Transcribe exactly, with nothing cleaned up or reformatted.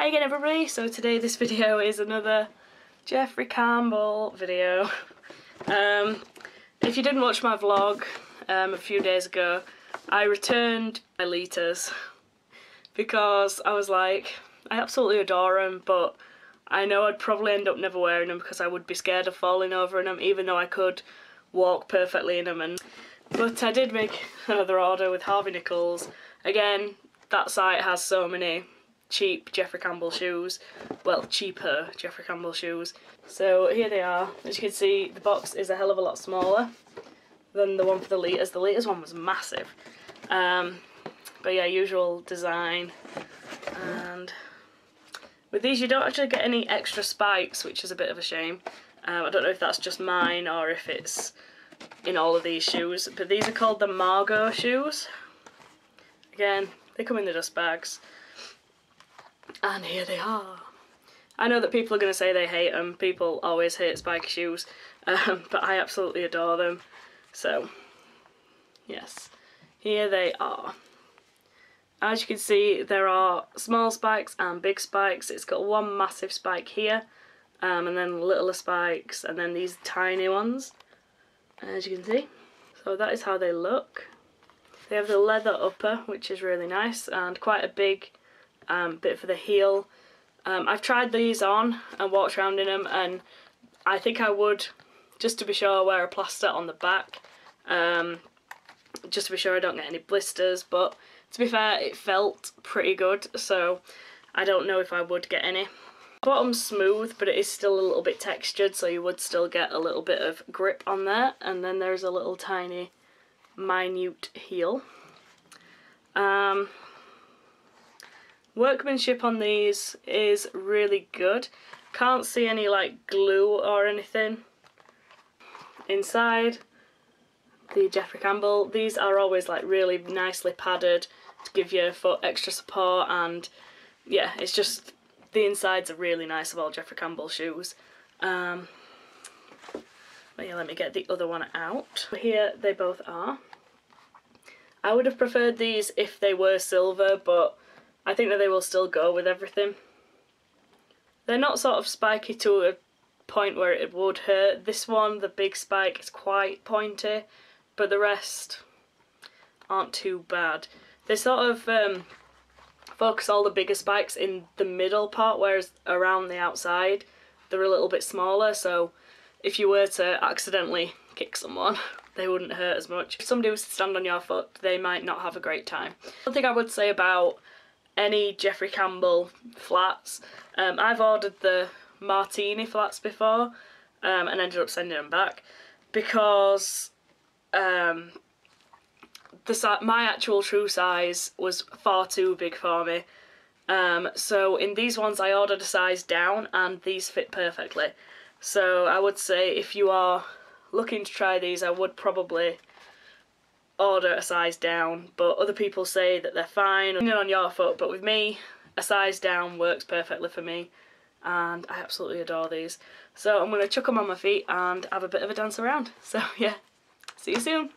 Hi again everybody, so today this video is another Jeffrey Campbell video. Um, if you didn't watch my vlog um, a few days ago, I returned my Litas because I was like, I absolutely adore them, but I know I'd probably end up never wearing them because I would be scared of falling over in them, even though I could walk perfectly in them. And, but I did make another order with Harvey Nichols. Again, that site has so many cheap Jeffrey Campbell shoes, well, cheaper Jeffrey Campbell shoes. So here they are. As you can see, the box is a hell of a lot smaller than the one for the Litas. The Litas one was massive, um, but yeah, usual design. And with these you don't actually get any extra spikes, which is a bit of a shame. um, I don't know if that's just mine or if it's in all of these shoes, but these are called the Margot shoes. Again, they come in the dust bags. And here they are. I know that people are going to say they hate them. People always hate spiky shoes, um, but I absolutely adore them. So, yes, here they are. As you can see, there are small spikes and big spikes. It's got one massive spike here, um, and then littler spikes, and then these tiny ones, as you can see. So that is how they look. They have the leather upper, which is really nice, and quite a big Um, bit for the heel. Um, I've tried these on and walked around in them, and I think I would, just to be sure, wear a plaster on the back, um, just to be sure I don't get any blisters, but to be fair, it felt pretty good, so I don't know if I would get any. The bottom's smooth, but it is still a little bit textured, so you would still get a little bit of grip on there, and then there's a little tiny minute heel. Um, Workmanship on these is really good. Can't see any like glue or anything. Inside the Jeffrey Campbell, these are always like really nicely padded to give your foot extra support, and yeah, it's just the insides are really nice of all Jeffrey Campbell shoes. Um, but yeah, let me get the other one out. Here they both are. I would have preferred these if they were silver, but I think that they will still go with everything. They're not sort of spiky to a point where it would hurt. This one, the big spike, is quite pointy, but the rest aren't too bad. They sort of um, focus all the bigger spikes in the middle part, whereas around the outside they're a little bit smaller, so if you were to accidentally kick someone, they wouldn't hurt as much. If somebody was to stand on your foot, they might not have a great time. One thing I would say about any Jeffrey Campbell flats. Um, I've ordered the Martini flats before um, and ended up sending them back because um, the, my actual true size was far too big for me. Um, so in these ones I ordered a size down, and these fit perfectly. So I would say if you are looking to try these, I would probably order a size down, but other people say that they're fine depending on your foot, but with me, a size down works perfectly for me, and I absolutely adore these. So I'm going to chuck them on my feet and have a bit of a dance around. So yeah, see you soon.